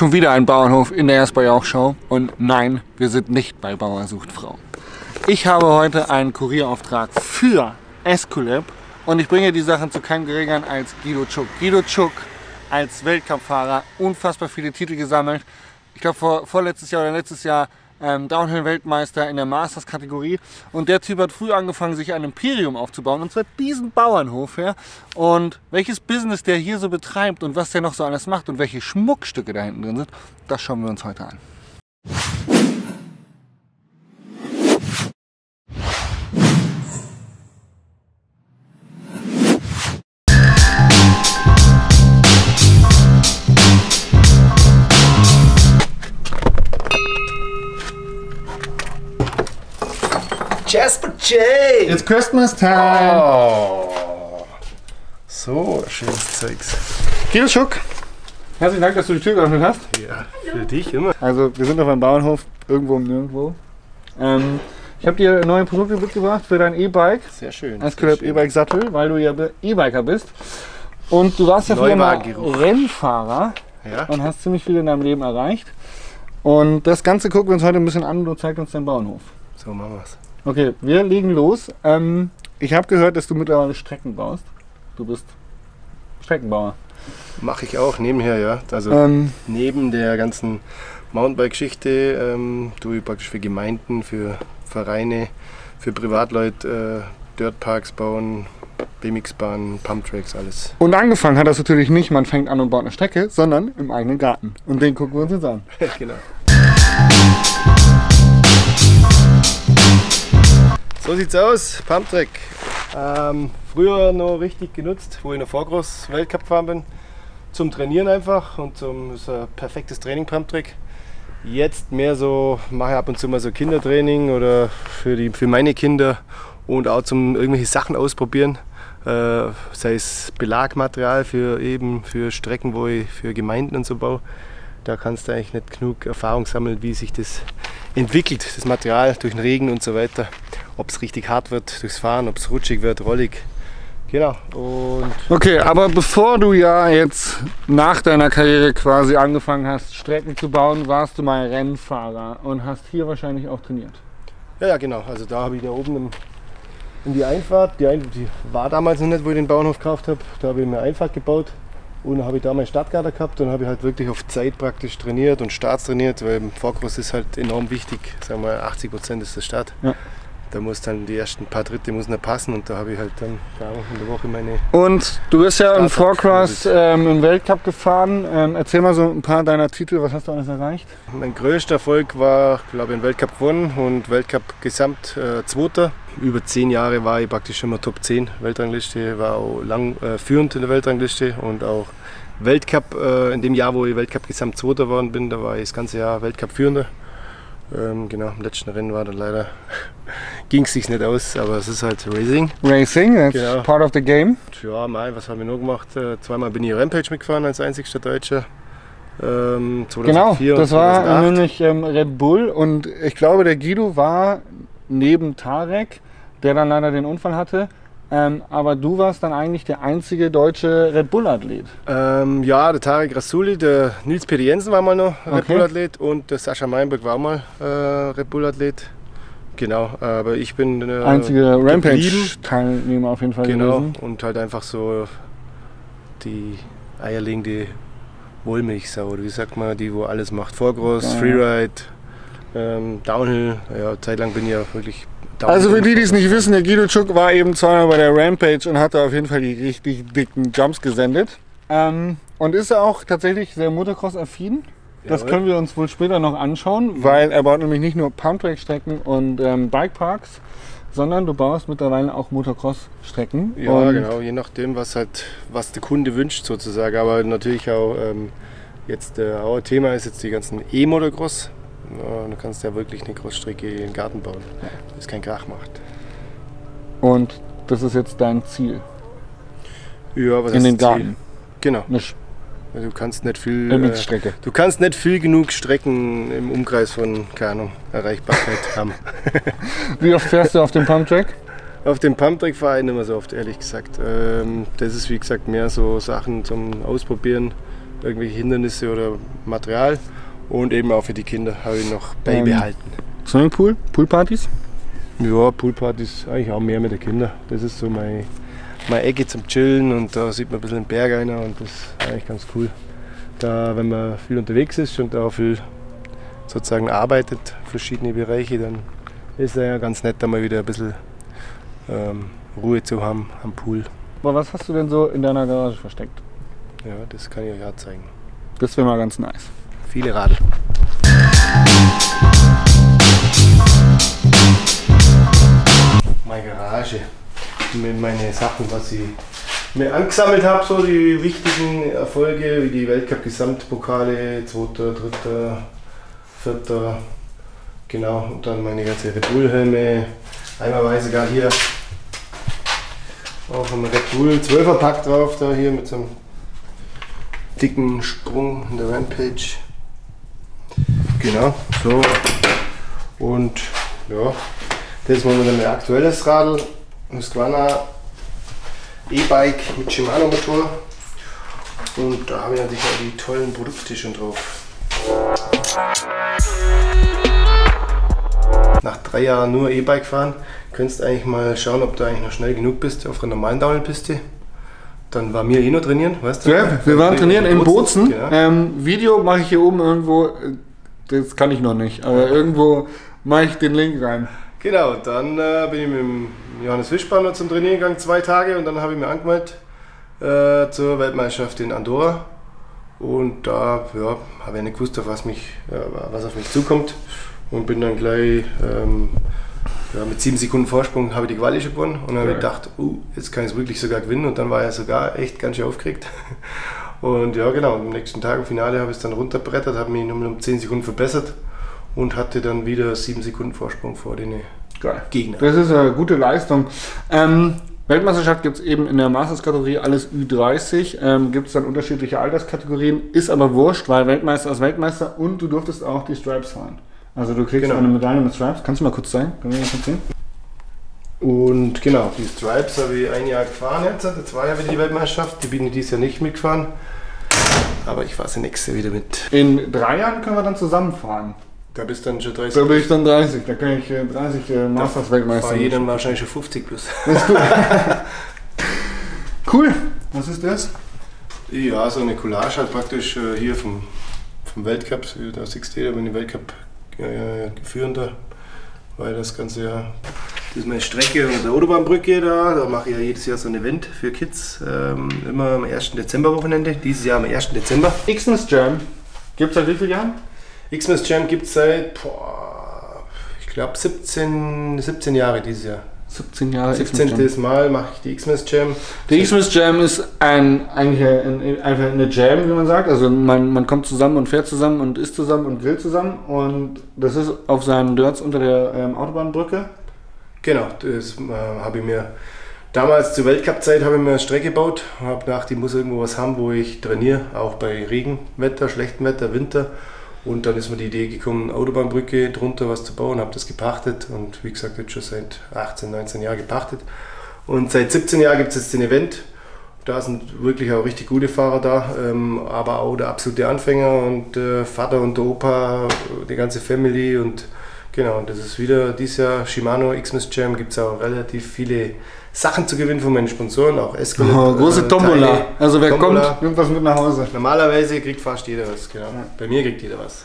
Schon wieder ein Bauernhof in der Jasper-Jauch-Show und nein, wir sind nicht bei Bauer sucht Frau. Ich habe heute einen Kurierauftrag für Esculap und ich bringe die Sachen zu keinem Geringeren als Guido Tschugg. Guido Tschugg als Weltcup-Fahrer, unfassbar viele Titel gesammelt. Ich glaube vorletztes Jahr oder letztes Jahr Downhill-Weltmeister in der Masters-Kategorie, und der Typ hat früh angefangen, sich ein Imperium aufzubauen, und zwar diesen Bauernhof her. Und welches Business der hier so betreibt und was der noch so alles macht und welche Schmuckstücke da hinten drin sind, das schauen wir uns heute an. Jasper J! It's Christmas time! Oh, so schönes Zeugs. Guido Tschugg, herzlichen Dank, dass du die Tür geöffnet hast. Ja, für dich immer. Also, wir sind auf einem Bauernhof, irgendwo um nirgendwo. Ich habe dir neue Produkte mitgebracht für dein E-Bike. Sehr schön. Als E-Bike-Sattel, weil du ja E-Biker bist. Und du warst ja früher mal Rennfahrer, ja, und hast ziemlich viel in deinem Leben erreicht. Und das Ganze gucken wir uns heute ein bisschen an und du zeigst uns deinen Bauernhof. So machen wir's. Okay, wir legen los. Ich habe gehört, dass du mittlerweile Strecken baust. Du bist Streckenbauer. Mache ich auch nebenher, ja. Also neben der ganzen Mountainbike-Geschichte tue ich praktisch für Gemeinden, für Vereine, für Privatleute Dirtparks bauen, BMX-Bahnen, Pumptracks, alles. Und angefangen hat das natürlich nicht, man fängt an und baut eine Strecke, sondern im eigenen Garten. Und den gucken wir uns jetzt an. Genau. So sieht's aus, Pumptrack. Früher noch richtig genutzt, wo ich in der Fourcross Weltcup gefahren bin. Zum Trainieren einfach und zum ist ein perfektes Training, Pumptrack. Jetzt mehr so, mache ich ab und zu mal so Kindertraining oder für meine Kinder und auch zum irgendwelche Sachen ausprobieren. Sei es Belagmaterial für Strecken, wo ich für Gemeinden und so baue. Da kannst du eigentlich nicht genug Erfahrung sammeln, wie sich das entwickelt, das Material durch den Regen und so weiter. Ob es richtig hart wird durchs Fahren, ob es rutschig wird, rollig. Genau. Und okay, aber bevor du ja jetzt nach deiner Karriere quasi angefangen hast, Strecken zu bauen, warst du mal Rennfahrer und hast hier wahrscheinlich auch trainiert. Ja, genau. Also da habe ich da oben in die Einfahrt, die war damals noch nicht, wo ich den Bauernhof gekauft habe, da habe ich mir Einfahrt gebaut. Und dann habe ich da meinen Startgader gehabt und habe ich halt wirklich auf Zeit praktisch trainiert und Starts trainiert, weil im Fourcross ist halt enorm wichtig, sagen wir 80% ist der Start. Ja. Da muss dann die ersten paar Dritte müssen da passen und da habe ich halt dann in der Woche meine... Und du bist ja im Fourcross im Weltcup gefahren. Erzähl mal so ein paar deiner Titel, was hast du alles erreicht? Mein größter Erfolg war, glaube ich, ein Weltcup gewonnen und Weltcup gesamt Zweiter. Über 10 Jahre war ich praktisch immer Top 10 Weltrangliste, war auch lang führend in der Weltrangliste und auch Weltcup, in dem Jahr, wo ich Weltcup gesamt Zweiter geworden bin, da war ich das ganze Jahr Weltcup führender. Genau, im letzten Rennen war dann leider, ging es sich nicht aus, aber es ist halt Racing. Racing, that's genau. Part of the game. Ja, mei, was haben wir noch gemacht? Zweimal bin ich Rampage mitgefahren als einzigster Deutscher. 2004, genau, das war nämlich RedBull und ich glaube, der Guido war neben Tarek, der dann leider den Unfall hatte. Aber du warst dann eigentlich der einzige deutsche RedBull-Athlet. Ja, der Tarek Rasouli, der Nils Peter Jensen war mal noch RedBull-Athlet und der Sascha Meinberg war mal RedBull-Athlet. Genau, aber ich bin der einzige Rampage-Teilnehmer auf jeden Fall gewesen. Genau, und halt einfach so die eierlegende Wollmilchsau, oder wie sagt man, die wo alles macht. Fourcross, ja. Freeride, Downhill, ja, zeitlang bin ich ja wirklich... Also für die, die es nicht wissen, der Guido Tschugg war eben zweimal bei der Rampage und hatte auf jeden Fall die richtig dicken Jumps gesendet. Und ist er auch tatsächlich sehr Motocross-affin. Das können wir uns wohl später noch anschauen, weil er baut nämlich nicht nur Pumptrack-Strecken und Bikeparks, sondern du baust mittlerweile auch Motocross-Strecken. Ja, und genau, je nachdem, was der Kunde wünscht sozusagen. Aber natürlich auch jetzt auch Thema ist jetzt die ganzen E-Motocross. Ja, du kannst ja wirklich eine Crossstrecke in den Garten bauen, das keinen Krach macht. Und das ist jetzt dein Ziel? Ja, was in den Garten? Genau. Du kannst nicht viel. Du kannst nicht viel genug Strecken im Umkreis von, keine Ahnung, Erreichbarkeit haben. Wie oft fährst du auf dem Pumptrack? Auf dem Pumptrack fahre ich nicht mehr so oft, ehrlich gesagt. Das ist wie gesagt mehr so Sachen zum Ausprobieren. irgendwelche Hindernisse oder Material. Und eben auch für die Kinder habe ich noch beibehalten. Swimmingpool? Poolpartys? Ja, Poolpartys eigentlich auch mehr mit den Kindern. Das ist so meine Ecke zum Chillen und da sieht man ein bisschen den Berg rein und das ist eigentlich ganz cool. Da, wenn man viel unterwegs ist und auch viel sozusagen arbeitet, verschiedene Bereiche, dann ist es ja ganz nett, da mal wieder ein bisschen Ruhe zu haben am Pool. Aber was hast du denn so in deiner Garage versteckt? Ja, das kann ich euch auch zeigen. Das wäre mal ganz nice. Viele Radl. Meine Garage mit meinen Sachen, was ich mir angesammelt habe, so die wichtigen Erfolge, wie die Weltcup-Gesamtpokale, 2., 3., 4., genau, und dann meine ganze RedBull-Helme, einmal weiß ich gar hier auf einem RedBull 12er Pack drauf, da hier mit so einem dicken Sprung in der Rampage, genau, so, und ja, das war mein aktuelles Radl, Muskwana E-Bike mit Shimano Motor, und da habe ich natürlich auch die tollen Produkte schon drauf. Nach 3 Jahren nur E-Bike fahren, könntest eigentlich mal schauen, ob du eigentlich noch schnell genug bist auf einer normalen Downhill-Piste. Dann waren wir eh noch trainieren, weißt du? Ja, wir waren trainieren in Bozen. Genau. Video mache ich hier oben irgendwo, das kann ich noch nicht, aber irgendwo mache ich den Link rein. Genau, dann bin ich mit dem Johannes Fischbauer noch zum Trainieren gegangen, 2 Tage, und dann habe ich mir angemeldet zur Weltmeisterschaft in Andorra. Und da ja, habe ich nicht gewusst, was auf mich zukommt, und bin dann gleich ja, mit 7 Sekunden Vorsprung habe ich die Quali schon gewonnen, und dann habe ich gedacht, jetzt kann ich es wirklich sogar gewinnen, und dann war ich sogar echt ganz schön aufgeregt. Und ja genau, am nächsten Tag im Finale habe ich es dann runterbrettert, habe mich nur um 10 Sekunden verbessert und hatte dann wieder 7 Sekunden Vorsprung vor den Gegnern. Das ist eine gute Leistung. Weltmeisterschaft gibt es eben in der Masters-Kategorie alles Ü30, gibt es dann unterschiedliche Alterskategorien, ist aber wurscht, weil Weltmeister ist Weltmeister, und du durftest auch die Stripes fahren. Also du kriegst eine Medaille mit Stripes. Kannst du mal kurz zeigen? Können wir das sehen? Und genau, die Stripes habe ich 1 Jahr gefahren jetzt, das war ja wieder die Weltmeisterschaft, die bin ich dieses Jahr nicht mitgefahren, aber ich fahre sie nächstes Jahr wieder mit. In 3 Jahren können wir dann zusammenfahren. Da bist du dann schon 30. Da bin ich dann 30, da kann ich 30 Masters-Weltmeister. Bei jedem wahrscheinlich schon 50 plus. Cool, was ist das? Ja, so eine Collage halt praktisch hier vom Weltcup, da siehst du, da bin ich Weltcup-Führender, weil das ganze Jahr. Das ist meine Strecke mit der Autobahnbrücke da, da mache ich ja jedes Jahr so ein Event für Kids, immer am 1. Dezember Wochenende, dieses Jahr am 1. Dezember. X-Mas Jam, gibt es seit wie vielen Jahren? X-Mas Jam gibt es seit, ich glaube, 17 Jahre dieses Jahr. 17 Jahre. 17. Mal mache ich die X-Mas Jam. Die X-Mas Jam ist einfach eine Jam, wie man sagt. Also man kommt zusammen und fährt zusammen und isst zusammen und grillt zusammen. Und das ist auf seinen Dörts unter der Autobahnbrücke. Genau, das habe ich mir damals zur Weltcup-Zeit eine Strecke gebaut. Habe gedacht, ich muss irgendwo was haben, wo ich trainiere, auch bei Regenwetter, schlechtem Wetter, Winter. Und dann ist mir die Idee gekommen, Autobahnbrücke drunter was zu bauen, habe das gepachtet und wie gesagt jetzt schon seit 18, 19 Jahren gepachtet. Und seit 17 Jahren gibt es jetzt den Event, da sind wirklich auch richtig gute Fahrer da, aber auch der absolute Anfänger und Vater und der Opa, die ganze Family, und genau, das ist wieder dieses Jahr Shimano X-Mas Jam, gibt es auch relativ viele Sachen zu gewinnen von meinen Sponsoren, auch Esculap. Oh, große Tombola. Teile. Also wer Tombola kommt, nimmt was mit nach Hause. Normalerweise kriegt fast jeder was, genau. Ja. Bei mir kriegt jeder was.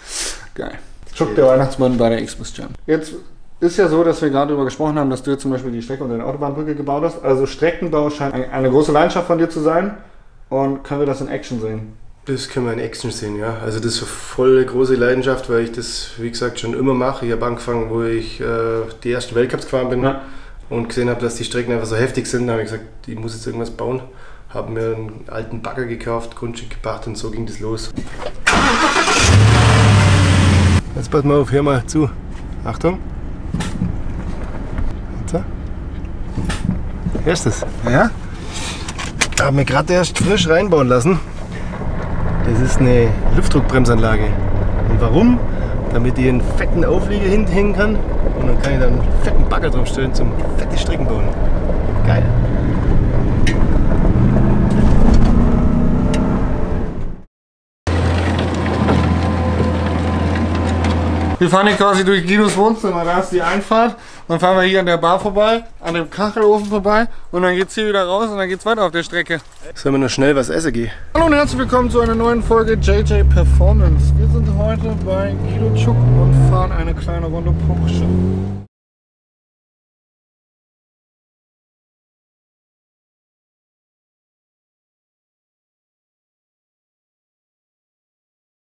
Geil. Schuckt der Weihnachtsmann bei der X-Mas Jam. Jetzt ist ja so, dass wir gerade darüber gesprochen haben, dass du jetzt zum Beispiel die Strecke unter der Autobahnbrücke gebaut hast. Also Streckenbau scheint eine große Leidenschaft von dir zu sein. Und können wir das in Action sehen? Das können wir in Action sehen, ja. Also das ist eine voll große Leidenschaft, weil ich das, wie gesagt, schon immer mache. Ich habe angefangen, wo ich die ersten Weltcups gefahren bin. Ja. Und gesehen habe, dass die Strecken einfach so heftig sind, habe ich gesagt, ich muss jetzt irgendwas bauen. Habe mir einen alten Bagger gekauft, Grundstück gepachtet, und so ging das los. Jetzt passt mal auf, hör mal zu. Achtung. So. Hörst du das? Ja. Haben wir gerade erst frisch reinbauen lassen. Das ist eine Luftdruckbremsanlage. Und warum? Damit ich einen fetten Auflieger hinten hängen kann, und dann kann ich da einen fetten Bagger drauf stellen zum fetten Strecken bauen. Geil. Wir fahren hier quasi durch Guidos Wohnzimmer, da ist die Einfahrt. Dann fahren wir hier an der Bar vorbei, an dem Kachelofen vorbei und dann geht's hier wieder raus und dann geht's weiter auf der Strecke. Sollen wir noch schnell was essen gehen? Hallo und herzlich willkommen zu einer neuen Folge JJ Performance. Wir sind heute bei Guido Tschugg und fahren eine kleine Runde Porsche.